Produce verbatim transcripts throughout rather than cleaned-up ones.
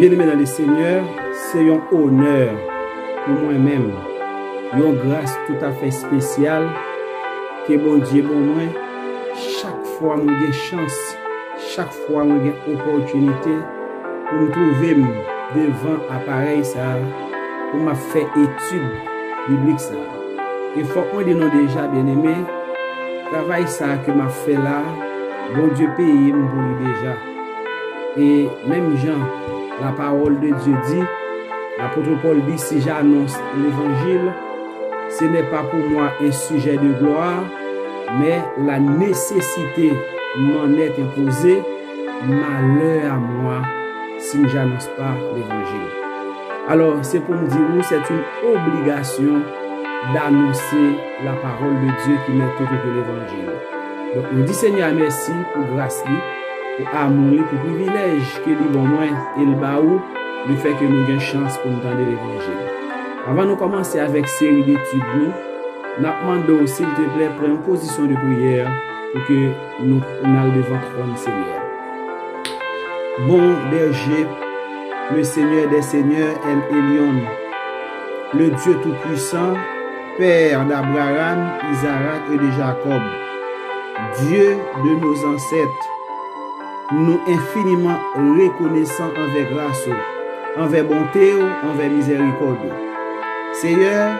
Bien-aimés dans le Seigneur, c'est un honneur pour moi-même, une grâce tout à fait spéciale que bon Dieu pour moi, chaque fois que j'ai chance, chaque fois que j'ai opportunité pour me trouver devant l'appareil ça, pour me faire étude biblique ça. Il faut qu'on dit non déjà, bien-aimé, travail ça que m'a fait là, bon Dieu paye mon boulot déjà. Et même Jean, la parole de Dieu dit, l'apôtre Paul dit, si j'annonce l'évangile, ce n'est pas pour moi un sujet de gloire, mais la nécessité m'en est imposée, malheur à moi si je n'annonce pas l'évangile. Alors c'est pour me dire, c'est une obligation d'annoncer la parole de Dieu qui m'est autour de l'évangile. Donc, nous disons Seigneur, merci pour grâce, pour amour, pour privilège que lui, bon moi, et le baou, le fait que nous ayons chance pour nous donner l'évangile. Avant de commencer avec série d'études, nous demandons, s'il te plaît, prendre une position de prière pour que nous allions devant le Seigneur. Bon berger, le Seigneur des Seigneurs, El Elyon, le Dieu Tout-Puissant, Père d'Abraham, Isaac et de Jacob, Dieu de nos ancêtres, nous infiniment reconnaissants envers grâce, envers bonté, envers miséricorde. Seigneur,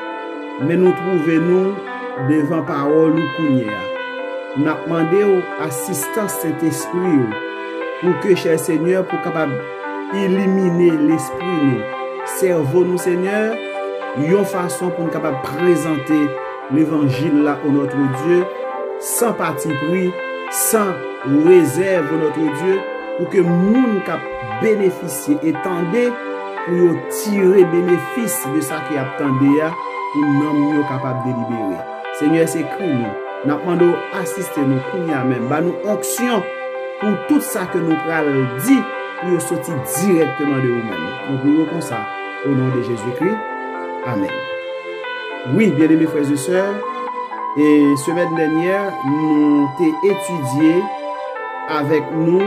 mais nous trouvons-nous devant parole ou prière. Nous demandons assistance Saint-Esprit pour que, cher Seigneur, pour capable éliminer l'esprit nous, cerveau nous, Seigneur, une façon pour nous capable présenter l'évangile là au notre Dieu, sans parti pris, sans réserve notre Dieu, pour que nous cap bénéficier et tendez pour tirer bénéfice de ça qui attendait pour nous capable de libérer. Seigneur, c'est que nous, nous demandons assister nous, même, bah nous action pour tout ça que nous prenons dit, pour sortir directement de nous-mêmes. Nous prions comme ça, au nom de Jésus-Christ. Amen. Oui, bien-aimés frères et sœurs, et semaine dernière, nous avons étudié avec nous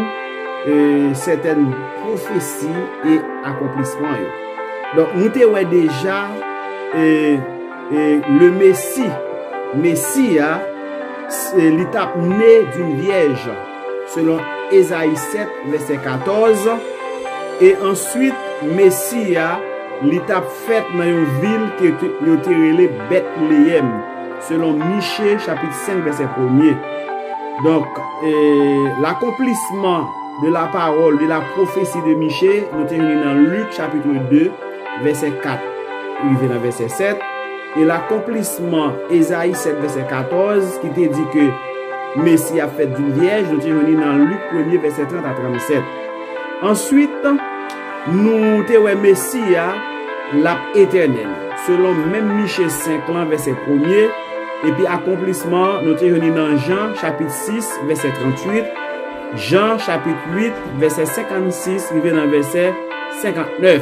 euh, certaines prophéties et accomplissements. Donc, nous avons déjà euh, euh, le Messie, Messie, hein, c'est l'étape née d'une vierge, selon Ésaïe sept, verset quatorze, et ensuite, Messie, hein, l'étape faite dans une ville qui est Bethléem, selon Michée, chapitre cinq, verset un. Donc, eh, l'accomplissement de la parole, de la prophétie de Michée, nous terminons dans Luc, chapitre deux, verset quatre, arrivé dans verset sept. Et l'accomplissement, Ésaïe sept, verset quatorze, qui te dit que Messie a fait d'une vierge, nous terminons dans Luc un, verset trente à trente-sept. Ensuite, nous te Messie, l'âme éternelle, selon même Michée cinq, verset premier, et puis accomplissement, nous te réunis dans Jean, chapitre six, verset trente-huit, Jean, chapitre huit, verset cinquante-six, arrivé dans verset cinquante-neuf.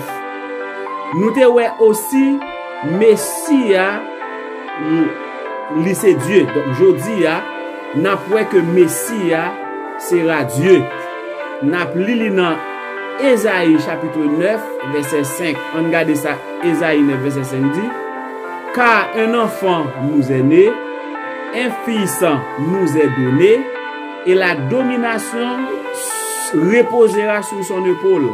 Nous te aussi Messie, lycée Dieu. Donc, aujourd'hui, nous avons que Messie sera Dieu. Nous avons Ésaïe chapitre neuf, verset cinq. On regarde ça, Ésaïe neuf, verset cinq dit, car un enfant nous est né, un fils nous est donné, et la domination reposera sur son épaule.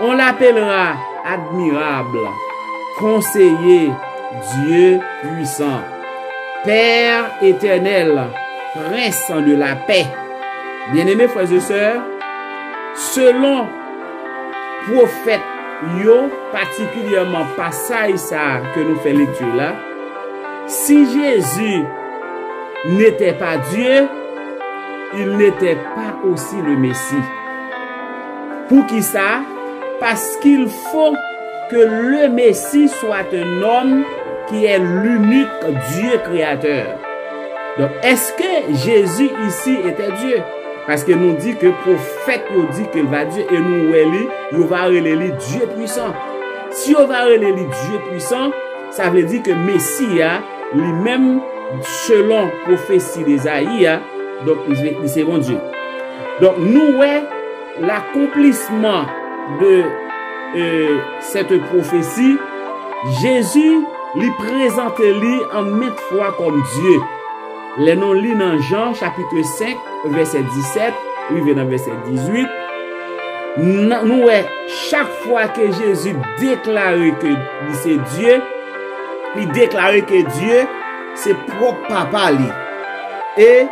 On l'appellera admirable, conseiller, Dieu puissant, Père éternel, prince de la paix. Bien-aimés frères et sœurs, selon prophète yo, particulièrement passage ça que nous fait lecture là, si Jésus n'était pas Dieu, il n'était pas aussi le Messie. Pour qui ça? Parce qu'il faut que le Messie soit un homme qui est l'unique Dieu créateur. Donc, est-ce que Jésus ici était Dieu? Parce que nous dit que le prophète nous dit qu'il va Dieu et nous relève, nous va relève Dieu puissant. Si on va relève Dieu puissant, ça veut dire que Messie, lui-même, selon la prophétie d'Ésaïe, donc il c'est bon Dieu. Donc nous, ouais, l'accomplissement de euh, cette prophétie, Jésus lui présente lui en maintes fois comme Dieu. Les noms li dans Jean chapitre cinq, verset dix-sept, oui, dans verset dix-huit. Nous, chaque fois que Jésus déclare que c'est Dieu, il déclare que Dieu, c'est propre papa lui. Et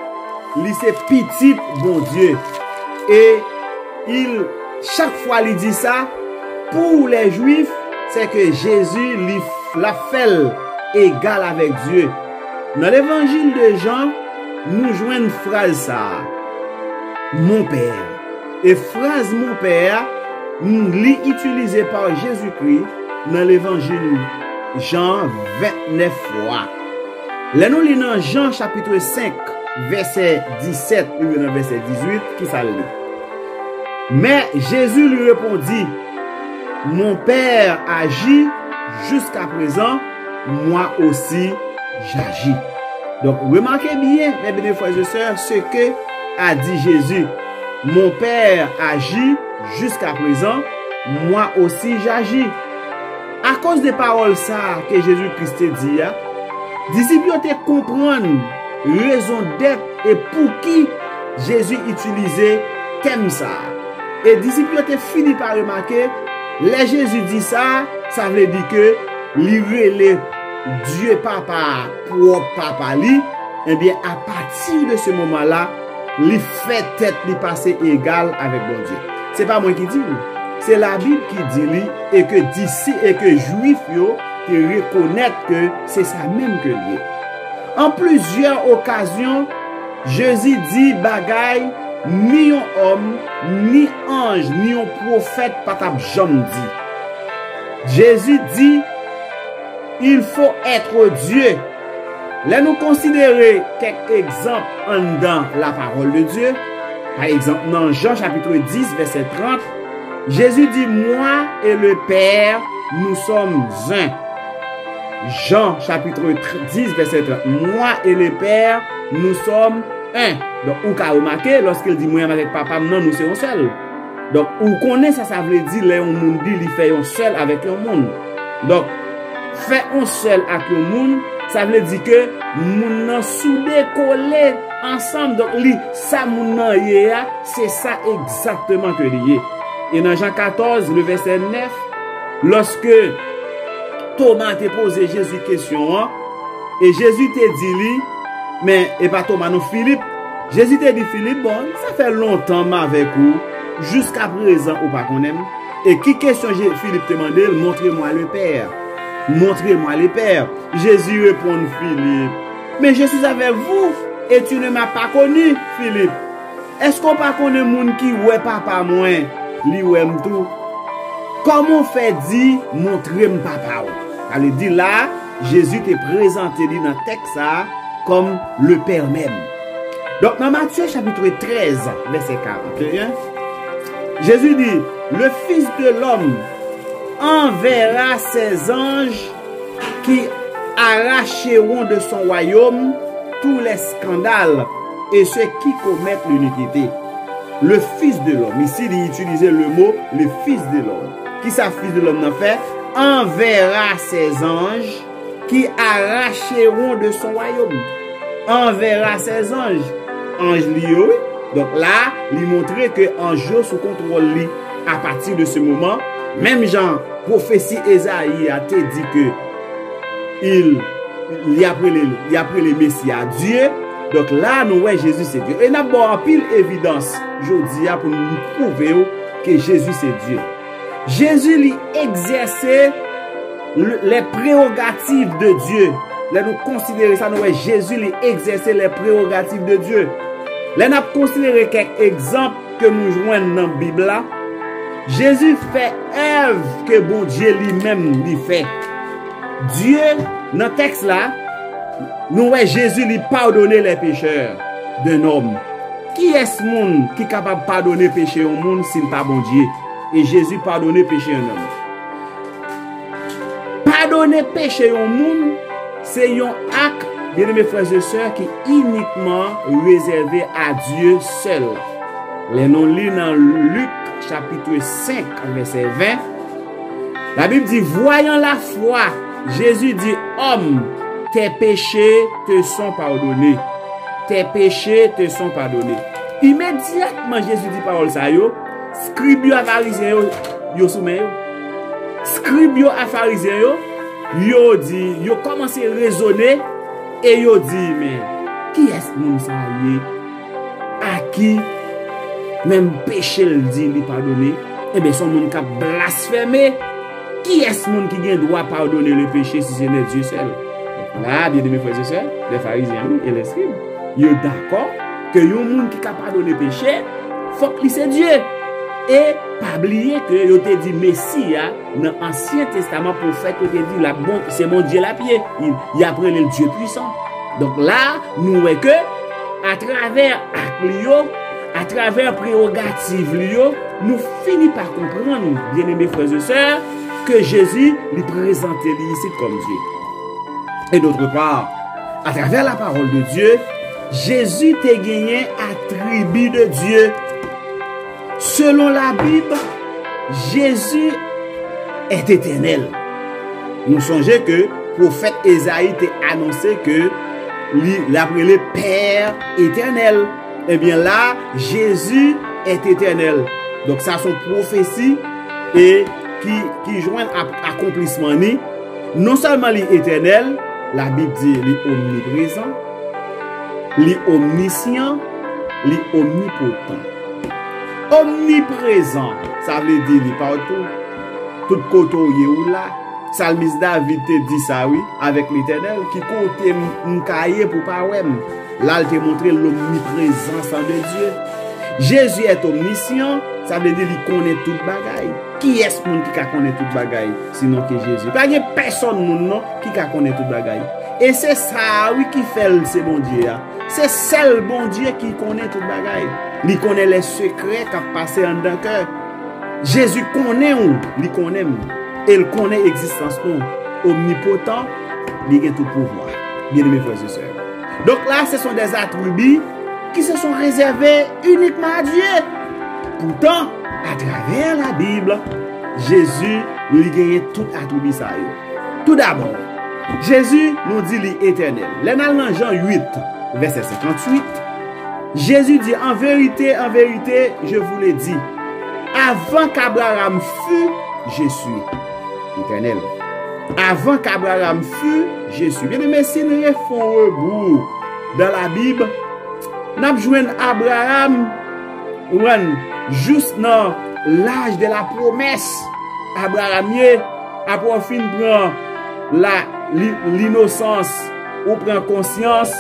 lui, c'est petit bon Dieu. Et il, chaque fois il dit ça, pour les Juifs, c'est que Jésus lui l'a fait égal avec Dieu. Dans l'évangile de Jean, nous joignons une phrase ça, mon Père. Et phrase mon Père, l'est utilisée par Jésus-Christ dans l'évangile Jean vingt-neuf fois. Là nous lisons dans Jean chapitre cinq, verset dix-sept et verset dix-huit qui ça lit. Mais Jésus lui répondit, mon Père agit jusqu'à présent, moi aussi j'agis. Donc remarquez bien, mes bien frères et sœurs, ce que a dit Jésus. Mon Père agit jusqu'à présent, moi aussi j'agis. À cause des paroles ça que Jésus-Christ dit, disciples comprennent raison d'être et pour qui Jésus utilisait thème ça. Et disciples finit par remarquer, les Jésus dit ça, ça veut dire que l'irrélé Dieu papa pour papa lui, eh bien à partir de ce moment-là, il fait tête, il passe égal avec bon Dieu. C'est pas moi qui dis, c'est la Bible qui dit lui, et que d'ici et que Juif yo te reconnaît que c'est ça même que lui. En plusieurs occasions, Jésus dit bagaille ni un homme, ni ange, ni un prophète patap jam dit. Jésus dit il faut être Dieu. Là, nous considérer quelques exemples en dans la parole de Dieu. Par exemple, dans Jean chapitre dix, verset trente, Jésus dit, moi et le Père, nous sommes un. Jean chapitre dix, verset trente, moi et le Père, nous sommes un. Donc, vous pouvez remarquer, lorsqu'il dit, moi avec papa, non, nous sommes seuls. Donc, vous connaissez ça, ça veut dire, là, on nous dit, il fait un seul avec le monde. Donc, fait un seul avec le monde, ça veut dire que nous nous soudés collés ensemble. Donc, li, ça nous c'est ça exactement que lié. Et dans Jean quatorze, le verset neuf, lorsque Thomas te posé Jésus question, hein, et Jésus te dit lui, mais et pas Thomas, non Philippe, Jésus te dit Philippe, bon, ça fait longtemps avec vous, jusqu'à présent ou pas qu'on aime. Et qui question Philippe te demande, montrez-moi le Père. Montrez-moi le Père. Jésus répond Philippe, mais je suis avec vous et tu ne m'as pas connu, Philippe. Est-ce qu'on pas connaît monde qui ouais papa moi, lui ouais tout? Comment fait dit montrez-moi papa? Elle dit là, Jésus t'est présenté dans le texte comme le Père même. Donc dans Matthieu chapitre treize, verset quarante et un, Jésus dit, le Fils de l'homme enverra ses anges qui arracheront de son royaume tous les scandales et ceux qui commettent l'iniquité. Le Fils de l'homme, ici il utilisait le mot le Fils de l'homme. Qui ça Fils de l'homme n'a fait? Enverra ses anges qui arracheront de son royaume. Enverra ses anges. Ange lié. Donc là, lui montrer que ange sous contrôle lui à partir de ce moment. Même Jean, prophétie Esaïe a dit que il, il a pris le Messie à Dieu. Donc là, nous voyons Jésus c'est Dieu. Et nous avons en pile évidence aujourd'hui pour nous prouver que Jésus c'est Dieu. Jésus lui exerçait les prérogatives de Dieu. Là, nous considérons ça, nous voyons Jésus lui exerçait les prérogatives de Dieu. Là, nous avons considéré quelques exemples que nous joignons dans la Bible là. Jésus fait œuvre que bon Dieu lui-même lui fait. Dieu, dans le texte là, nous voyons Jésus lui pardonner les pécheurs d'un homme. Qui est ce monde qui est capable de pardonner péché au monde s'il n'est pas bon Dieu? Et Jésus pardonner péché à un homme. Pardonner péché au monde, c'est un acte, bien mes frères et sœurs, qui est uniquement réservé à Dieu seul. Les non-lus dans Luc chapitre cinq, verset vingt, La Bible dit, voyant la foi, Jésus dit, homme, tes péchés te sont pardonnés. Tes péchés te sont pardonnés. Immédiatement, Jésus dit parole ça, yo, scribio à pharisien, yo, yo soumet, yo. Scribio à pharisien, yo, yo dit, yo commencé à raisonner, et yo dit, mais, qui est-ce que ça y est? À qui, même péché le dit, lui pardonner? Eh bien, son monde qui a blasphémé, qui est ce monde qui a le droit de pardonner le péché si ce n'est Dieu seul? Là, bien de mes frères et sœurs, les pharisiens et les scribes, ils sont d'accord que les gens qui a pardonné le péché, il faut que c'est Dieu. Et pas oublier que ils ont dit Messie, dans l'Ancien Testament, prophète, ils ont dit, bon, c'est mon Dieu la pied. Il a pris le Dieu puissant. Donc là, nous voyons que, à travers Aclio, à travers prérogative, nous finissons par comprendre, bien aimés frères et sœurs, que Jésus lui présentait ici comme Dieu. Et d'autre part, à travers la parole de Dieu, Jésus t'a gagné attribut de Dieu. Selon la Bible, Jésus est éternel. Nous songeons que le prophète Ésaïe t'a annoncé que l'appelé Père éternel. Eh bien là, Jésus est éternel. Donc ça, c'est une prophétie et qui, qui joint à accomplissement. Ni. Non seulement l'éternel, la Bible dit l'omniprésent, l'omniscient, l'omnipotent. Omniprésent, ça veut dire li partout. Tout côté où là. Psalmiste David te dit ça, oui, avec l'éternel, qui compte un cahier pour pas ouem. Là, il te montre l'omniprésence de Dieu. Jésus est omniscient, ça veut dire qu'il connaît toute bagaille. Qui est-ce qui connaît toute bagaille sinon que Jésus? Pas de personne non, qui connaît toute bagaille. Et c'est ça, oui, qui fait ce bon Dieu. C'est seul bon Dieu qui connaît toute bagaille. Il connaît les secrets qui ont passé en d'un cœur. Jésus connaît où? Il connaît. Et il connaît l'existence. Omnipotent, il a tout pouvoir. Bien aimés frères et sœurs. Donc là, ce sont des attributs qui se sont réservés uniquement à Dieu. Pourtant, à travers la Bible, Jésus nous gagne tout attribut ça. Tout d'abord, Jésus nous dit l'éternel. L'Éternel, Jean huit, verset cinquante-huit, Jésus dit, en vérité, en vérité, je vous l'ai dit, avant qu'Abraham fût, je suis éternel. Avant qu'Abraham fût, je suis. Bien aimé, si nous font rebours dans la Bible, nous avons Abraham juste dans l'âge de la promesse. Abraham, après fin prend l'innocence, ou prend conscience,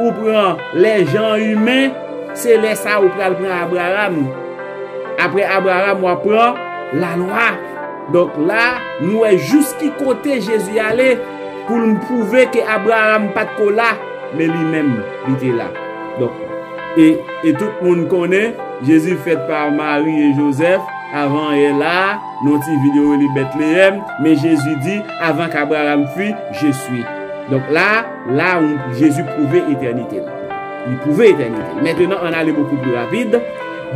ou prend les gens humains, c'est les ça ou prend Abraham. Après Abraham, on prend la loi. Donc là, nous est jusqu'à côté Jésus allé pour nous prouver que Abraham pas de là, mais lui-même il était là. Donc et, et tout le monde connaît Jésus fait par Marie et Joseph avant et là, notre vidéo de Bethléem, mais Jésus dit avant qu'Abraham fût, je suis. Donc là, là où Jésus prouvait éternité. Il prouvait éternité. Maintenant, on allait beaucoup plus rapide.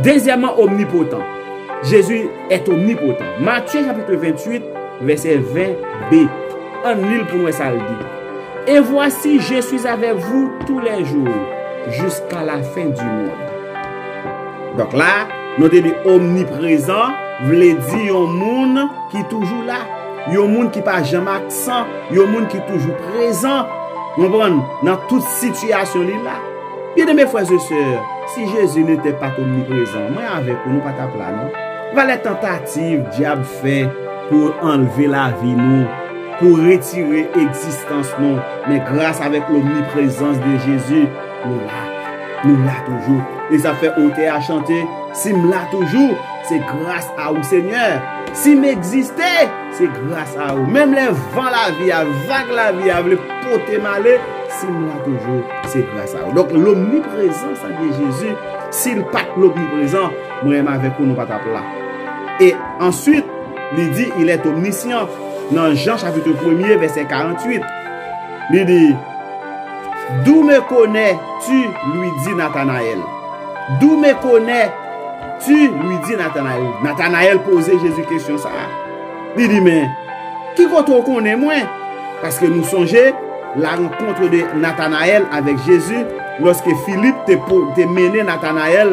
Deuxièmement, omnipotent. Jésus est omnipotent. Matthieu chapitre vingt-huit, verset vingt b. En l'île pour moi, ça le dit. Et voici, je suis avec vous tous les jours, jusqu'à la fin du monde. Donc là, nous avons dit omniprésent, voulait dire un monde qui est toujours là. Yon monde qui pas jamais absent, yon monde qui toujours présent. Vous comprenez? Dans toute situation là. Bien mes frères et sœurs, si Jésus n'était pas omniprésent, moi avec vous, nous pas ta plan, non? Va les tentatives diable fait pour enlever la vie nous, pour retirer existence nous, mais grâce avec l'omniprésence de Jésus, nous là, nous là toujours. Et ça fait ôter à chanter, si nous là toujours, c'est grâce à vous Seigneur. Si m'exister, c'est grâce à vous. Même les vents la vie, à vague la vie, à le poté malé, si nous là toujours, c'est grâce à vous. Donc l'omniprésence de Jésus, s'il pas l'omniprésent, moi-même avec vous, nous pas taper là. Et ensuite, il dit, il est omniscient. Dans Jean chapitre un, verset quarante-huit, il dit, d'où me connais-tu, lui dit Nathanaël. D'où me connais-tu? Tu lui dis Nathanaël. Nathanaël posait Jésus question ça. Il dit, mais qui qu'on connaît moins? Parce que nous songeons la rencontre de Nathanaël avec Jésus lorsque Philippe t'a mené Nathanaël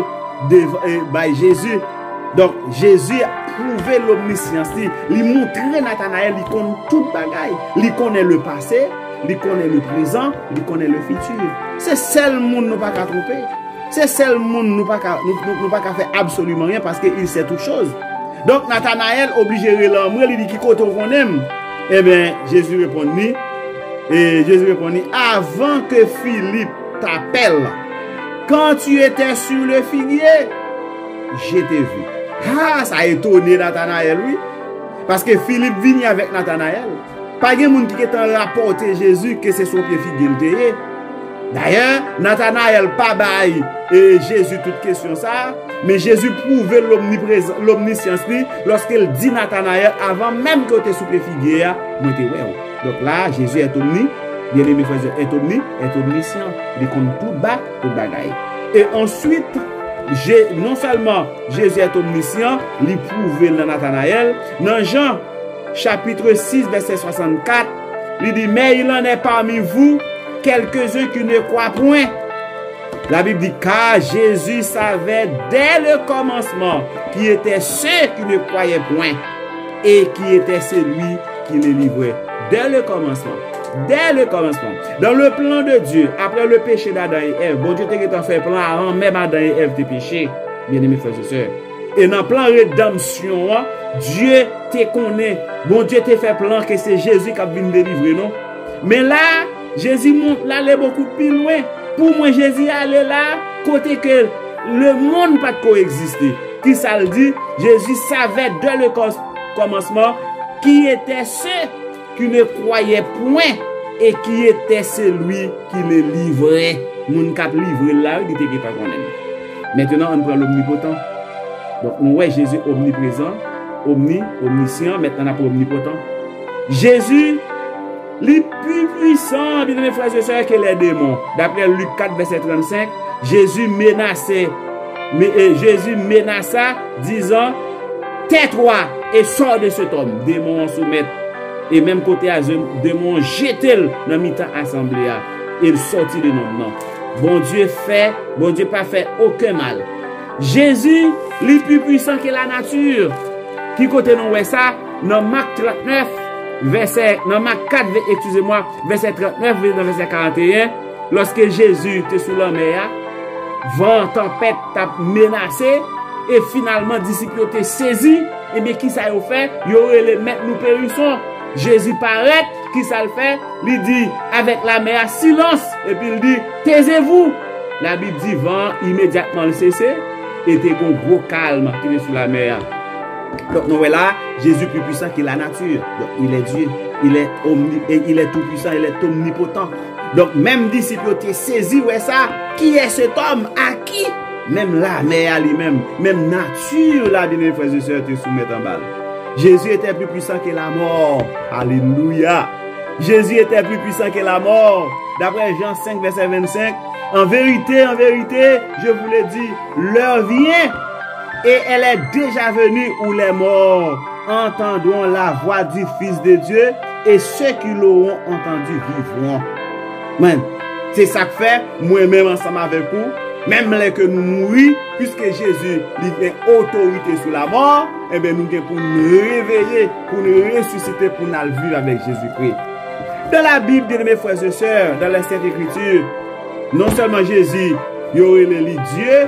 devant Jésus. Donc Jésus a prouvé l'omniscience. Il montrait Nathanaël, il connaît tout bagaille. Il connaît le passé, il connaît le présent, il connaît le futur. C'est seul monde nous pas qu'à tromper. C'est seul monde nous pas qu'à faire absolument rien parce qu'il sait toutes choses. Donc Nathanaël obligé de l'embrer, il dit qui côté on aime. Eh bien, Jésus répondit, et Jésus répondit, avant que Philippe t'appelle, quand tu étais sur le figuier, je t'ai vu. Ah, ça a étonné Nathanaël, oui. Parce que Philippe vient avec Nathanaël. Pas de monde qui est en rapport à Jésus que c'est son pied figuier. D'ailleurs, Nathanaël pas bail et Jésus toute question ça, mais Jésus prouvait l'omniscience lorsqu'il dit Nathanaël avant même que tu es sous le figuier, moi t'es ouais. Donc là, Jésus est omni, bien aimé frères, est omni, est omniscient, il compte tout bas, tout bagaille. Et ensuite, non seulement Jésus est omniscient, il prouvait dans Nathanaël, dans Jean chapitre six verset soixante-quatre, il dit mais il en est parmi vous quelques-uns qui ne croient point. La Bible dit car Jésus savait dès le commencement qui étaient ceux qui ne croyaient point et qui était celui qui les livrait. Dès le commencement. Dès le commencement. Dans le plan de Dieu, après le péché d'Adam et Ève, bon Dieu t'a fait plan avant même Adam et Ève de péché, bien aimés frères et sœurs. Et dans le plan rédemption, Dieu te connaît. Bon Dieu t'a fait plan que c'est Jésus qui a venu délivrer, non? Mais là, Jésus monte là, est beaucoup plus loin. Pour moi, Jésus allait là, côté que le monde pas coexister. Qui ça le dit? Jésus savait dès le commencement qui étaient ceux qui ne croyaient point et qui était celui qui les livrait. Moun kap livre là, il était pas connaît. Maintenant, on prend l'omnipotent. Donc, on voit Jésus omniprésent, omni, omniscient, maintenant, on a omnipotent. Jésus, les plus puissants, bien mes frères et sœurs, que les démons. D'après Luc quatre, verset trente-cinq, Jésus menaçait, mais, euh, Jésus menaça, disant, tais-toi et sors de cet homme. Démons soumettent. Et même côté à eux, démons jettent-le dans mi-temps assemblée. Il sortit de nous. Bon Dieu fait, bon Dieu pas fait aucun mal. Jésus, les plus puissants que la nature. Qui côté nous est ça? Dans Marc trente-neuf. Verset, dans Marc quatre, excusez-moi, verset trente-neuf, verset quarante et un, lorsque Jésus était sous la mer, vent, tempête, t'a menacé, et finalement, disciples étaient saisis, et bien, qui ça a fait? Il aurait les maîtres, nous périssons. Jésus paraît, qui ça le fait? Il dit, avec la mer, silence, et puis il dit, taisez-vous. La Bible dit, vent, immédiatement le cessez, et t'es un gros calme qui est sous la mer. Donc nous voilà, Jésus plus puissant que la nature. Donc il est Dieu, il est omni, il est tout puissant, il est omnipotent. Donc même disciple qui saisi ouais ça, qui est cet homme à qui même la mer lui-même, même nature là bien mes frères et sœurs te soumettent en balle. Jésus était plus puissant que la mort. Alléluia. Jésus était plus puissant que la mort. D'après Jean cinq verset vingt-cinq, en vérité, en vérité, je vous le dis, l'heure vient. Et elle est déjà venue où les morts entendront la voix du Fils de Dieu et ceux qui l'auront entendu vivront. C'est ça que fait moi-même ensemble avec vous. Même les que nous mourons, puisque Jésus livre autorité sur la mort, et bien nous devons nous réveiller, pour nous ressusciter, pour nous vivre avec Jésus-Christ. Dans la Bible, bien mes frères et sœurs, dans les Saintes Écritures, non seulement Jésus, il y aurait le Dieu,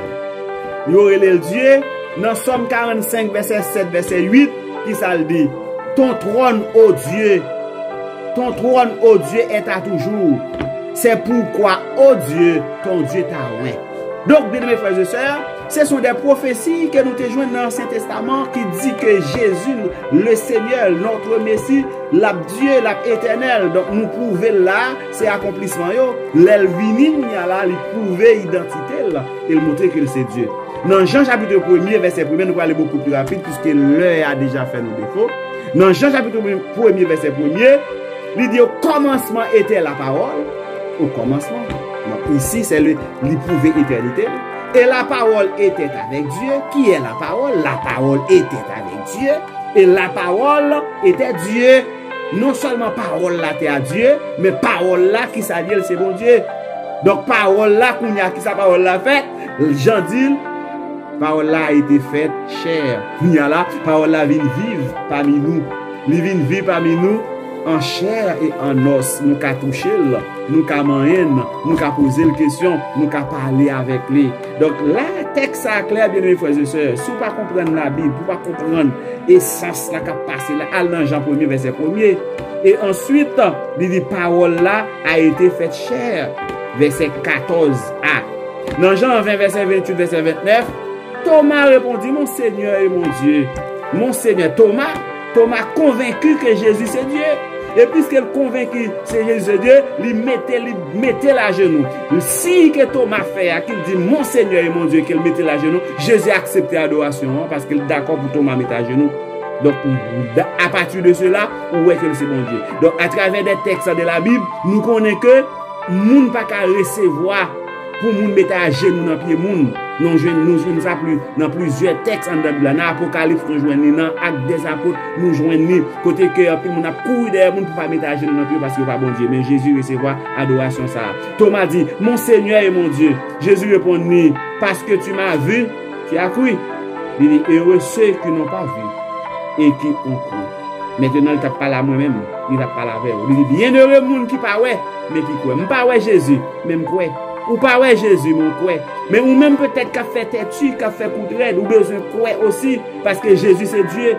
il y aurait le Dieu. Dans Psaumes quarante-cinq, verset sept, verset huit, qui ça le dit? Ton trône, ô Dieu, ton trône, ô Dieu, est à toujours. C'est pourquoi, ô Dieu, ton Dieu t'a oint. Donc, bien mes frères et sœurs, ce sont des prophéties que nous te joignons dans l'Ancien Testament qui dit que Jésus, le Seigneur, notre Messie, la Dieu, la Éternel. Donc, nous prouver là, c'est accomplissement. L'Elvini, là, il prouver l'identité, là, et montrer que c'est Dieu. Dans Jean chapitre un, verset un, nous allons aller beaucoup plus rapide puisque l'heure a déjà fait nos défauts. Dans Jean chapitre un, verset un, il dit au commencement était la parole. Au commencement. Donc ici, c'est le prouver éternité. Et la parole était avec Dieu. Qui est la parole? La parole était avec Dieu. Et la parole était Dieu. Non seulement parole là était à Dieu, mais parole là qui s'allie, c'est bon Dieu. Donc parole là, qui sa parole là fait, j'en dis, parole là a été faite chère. La parole là vient vivre parmi nous. Il vient vivre parmi nous en chair et en os. Nous qu'à toucher, nous qu'à manger, nous qu'à poser les questions, nous qu'à parler avec lui. Donc là, texte à clair, bien aimé frères et sœurs. Si vous ne comprenez pas la Bible, vous ne pouvez pas comprendre l'essence qui a passé là, à Jean premier, verset premier. Et ensuite, il dit, parole là a été faite chère. Verset quatorze a. Dans Jean vingt, verset vingt-huit, verset vingt-neuf, Thomas répondit, mon Seigneur et mon Dieu. Mon Seigneur, Thomas, Thomas convaincu que Jésus c'est Dieu. Et puisqu'il convaincu c'est Jésus c'est Dieu, il mettait, il mettait la genou. Si que Thomas fait, qu'il dit mon Seigneur et mon Dieu, qu'il mettait la genou, Jésus a accepté l'adoration hein, parce qu'il est d'accord pour Thomas mettre la genou. Donc, à partir de cela, où est que c'est mon Dieu? Donc, à travers des textes de la Bible, nous connaissons que moun pas qu'à recevoir pour moun mettre à genoux dans pied moun. Non, je nous jouons ça plus dans plusieurs textes en Bible. Dans Apocalypse nous joignons, dans Actes des apôtres nous joignons côté que puis moun a couru derrière moun pour pas mettre à genoux dans pied parce que pas bon Dieu. Mais Jésus recevoir adoration ça. Thomas dit mon Seigneur et mon Dieu. Jésus répondit parce que tu m'as vu, tu as cru. Il dit heureux ceux qui n'ont pas vu et qui ont cru. Maintenant, il t'a parlé à moi-même, il t'a parlé avec vous. Il dit bien heureux monde qui pas ouais mais qui croit. Je pas ouais Jésus, mais je crois. Ou pas ouais Jésus, mais je crois. Mais ou même peut-être qu'a fait têtu, qu'a fait coup de raide, ou besoin de croire aussi, parce que Jésus c'est Dieu.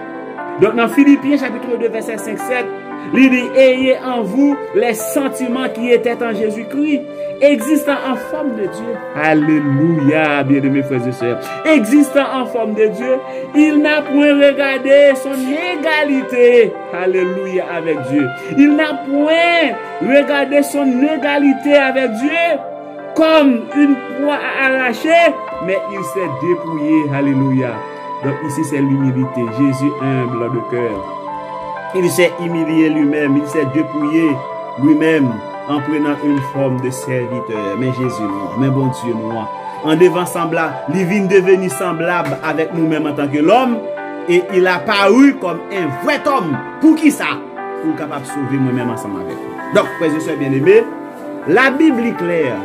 Donc dans Philippiens chapitre deux, verset cinq sept, il dit ayez en vous les sentiments qui étaient en Jésus-Christ, existant en forme de Dieu. Alléluia, bien-aimés frères et sœurs. Existant en forme de Dieu, il n'a point regardé son égalité. Alléluia, avec Dieu. Il n'a point regardé son égalité avec Dieu comme une proie à arracher, mais il s'est dépouillé. Alléluia. Donc ici, c'est l'humilité. Jésus humble de cœur. Il s'est humilié lui-même, il s'est dépouillé lui-même, en prenant une forme de serviteur. Mais Jésus, non. Mais bon Dieu, non. En devant semblable, il vient devenir semblable avec nous-mêmes en tant que l'homme. Et il a paru comme un vrai homme. Pour qui ça? Pour capable de sauver moi-même ensemble avec vous. Donc, frères et sœurs bien-aimés, la Bible est claire.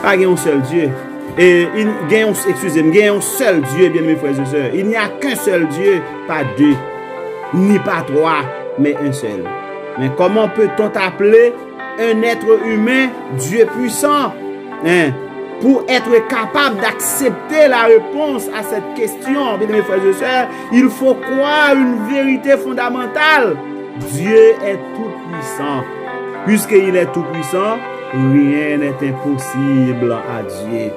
Pas un seul Dieu. Et il y a un seul Dieu, bien-aimés frères et sœurs. Il n'y a qu'un seul Dieu, pas deux, ni pas trois, mais un seul. Mais comment peut-on appeler un être humain Dieu puissant hein, pour être capable d'accepter la réponse à cette question, bien mes frères et sœurs, il faut croire une vérité fondamentale. Dieu est tout puissant. Puisqu'il est tout puissant, rien n'est impossible à Dieu.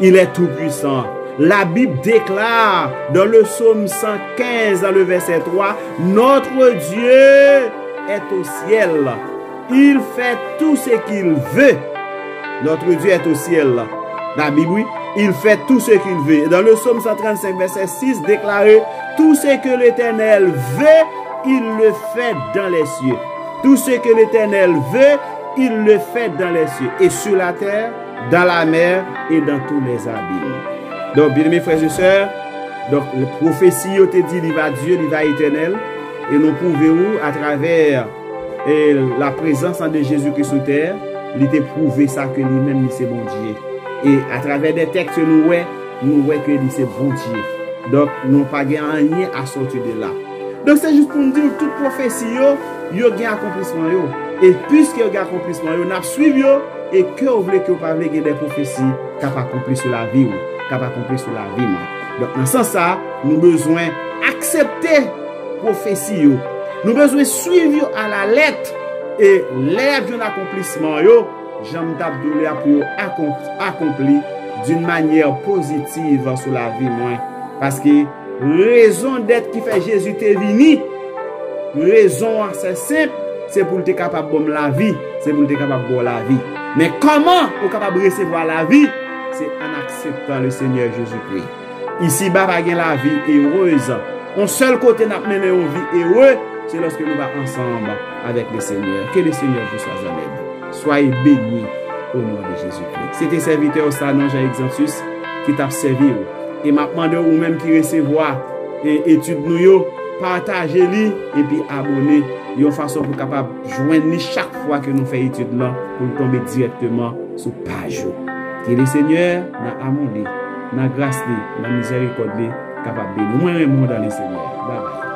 Il est tout puissant. La Bible déclare dans le psaume cent quinze, dans le verset trois, notre Dieu est au ciel, il fait tout ce qu'il veut. Notre Dieu est au ciel. La Bible, oui, il fait tout ce qu'il veut. Dans le psaume cent trente-cinq, verset six, déclaré, tout ce que l'Éternel veut, il le fait dans les cieux. Tout ce que l'Éternel veut, il le fait dans les cieux. Et sur la terre, dans la mer et dans tous les abîmes. Donc, bien mes frères et sœurs, donc, la prophétie, on te dit, il va Dieu, il va Éternel. Et nous prouvons à travers et la présence de Jésus-Christ sur terre, il était prouvé ça que lui-même, c'est bon Dieu. Et à travers des textes, nous voyons nous que c'est bon Dieu. Donc, nous n'avons pas rien à sortir de là. Donc, c'est juste pour nous dire que toute prophétie, il y a un accomplissement. Et puisqu'il y a un accomplissement, nous avons suivi et que vous voulez que vous parlez des prophéties qui n'ont pas accompli sur la vie. Qui n'ont pas accompli sur la vie. Donc, dans ce sens, nous avons besoin d'accepter prophétie yo. Nous besoin suivre à la lettre et lève un accomplissement yo, j'aime d'abdoulé pour accompli d'une manière positive sur la vie moi parce que raison d'être qui fait Jésus t'est venu. Raison assez simple, c'est pour être capable de la vie, c'est pour être capable de la vie. Mais comment pour capable recevoir la vie, c'est en acceptant le Seigneur Jésus-Christ. Ici bas pas la vie heureuse. Mon seul côté n'a mené une vie heureuse, c'est lorsque nous allons ensemble avec le Seigneur. Que le Seigneur vous soit en aide. Soyez bénis au nom de Jésus-Christ. C'était serviteur Sanon Jean Exantus qui t'a servi. Et maintenant, vous-même qui recevez études nous, partagez-les et puis abonnez de façon pour capable joindre chaque fois que nous faisons étude là pour tomber directement sur page. Que le Seigneur n'a amour, n'a grâce, n'a miséricorde capable de nous, moi-même dans le Seigneur. Bye bye.